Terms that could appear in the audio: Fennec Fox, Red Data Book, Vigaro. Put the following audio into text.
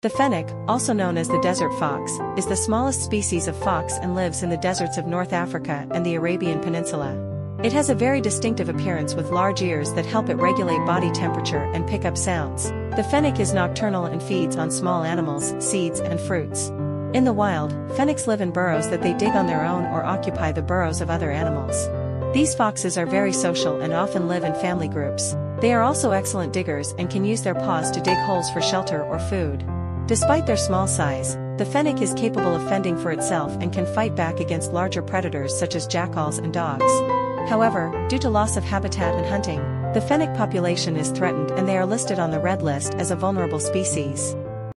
The fennec, also known as the desert fox, is the smallest species of fox and lives in the deserts of North Africa and the Arabian Peninsula. It has a very distinctive appearance with large ears that help it regulate body temperature and pick up sounds. The fennec is nocturnal and feeds on small animals, seeds, and fruits. In the wild, fennecs live in burrows that they dig on their own or occupy the burrows of other animals. These foxes are very social and often live in family groups. They are also excellent diggers and can use their paws to dig holes for shelter or food. Despite their small size, the fennec is capable of fending for itself and can fight back against larger predators such as jackals and dogs. However, due to loss of habitat and hunting, the fennec population is threatened and they are listed on the Red List as a vulnerable species.